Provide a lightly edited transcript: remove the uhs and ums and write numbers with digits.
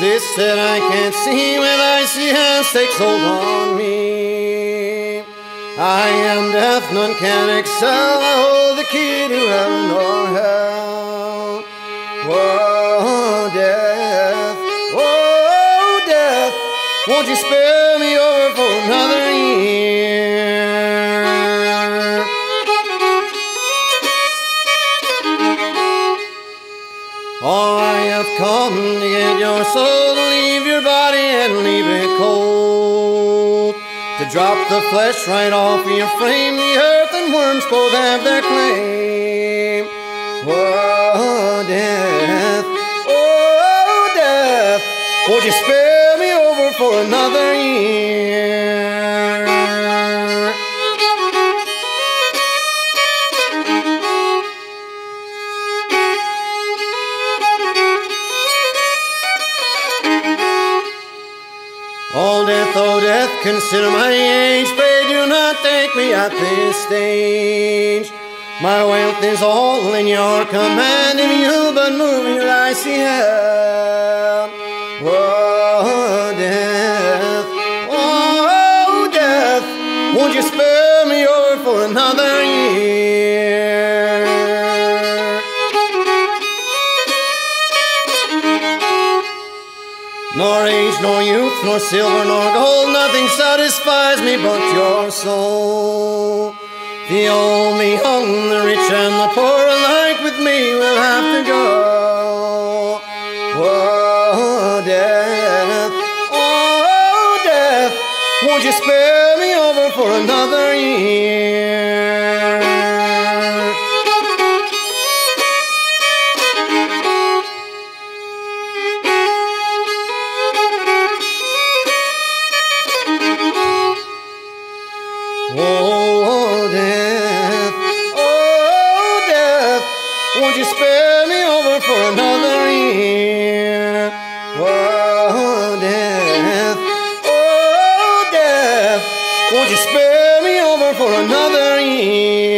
What's this that I can't see when I see hands take hold on me? I am deaf, none can excel, I hold the key to heaven or hell. Oh death, won't you spare me over for another year? All I have come to get your soul, to leave your body and leave it cold, to drop the flesh right off your frame. The earth and worms both have their claim. Oh death, oh death, won't you spare me over for another year? Oh death, consider my age, pray do not take me at this stage. My wealth is all in your command, if you but move your icy hand. Oh death, won't you spare me over for another year? Nor age, nor youth, nor silver, nor gold, nothing satisfies me but your soul. The only hung, the rich and the poor alike with me will have to go. Oh death, won't you spare me over for another year? Oh death, won't you spare me over for another year? Oh death, won't you spare me over for another year?